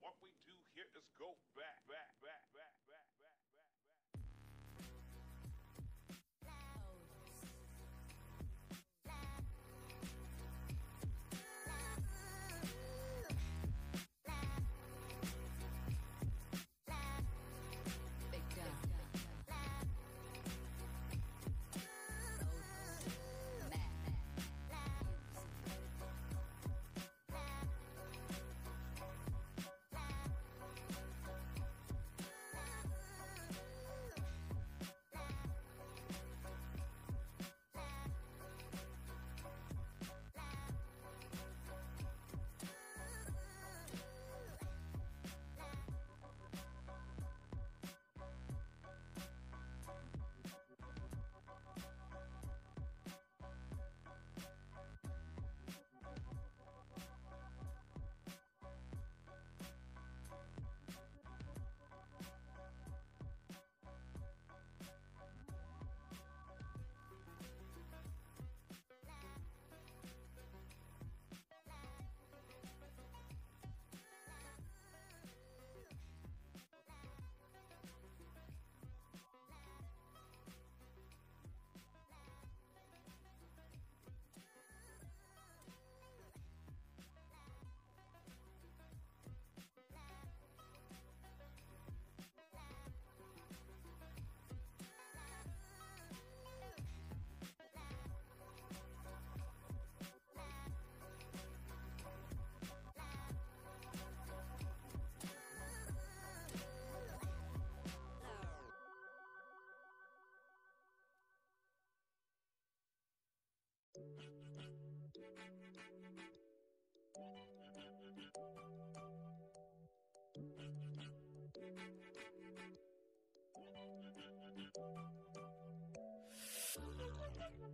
What we do here is go back.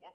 What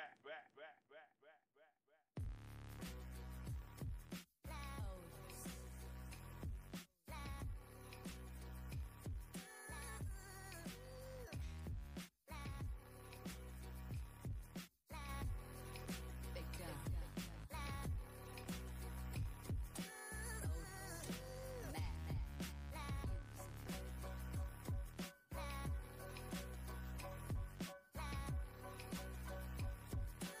Big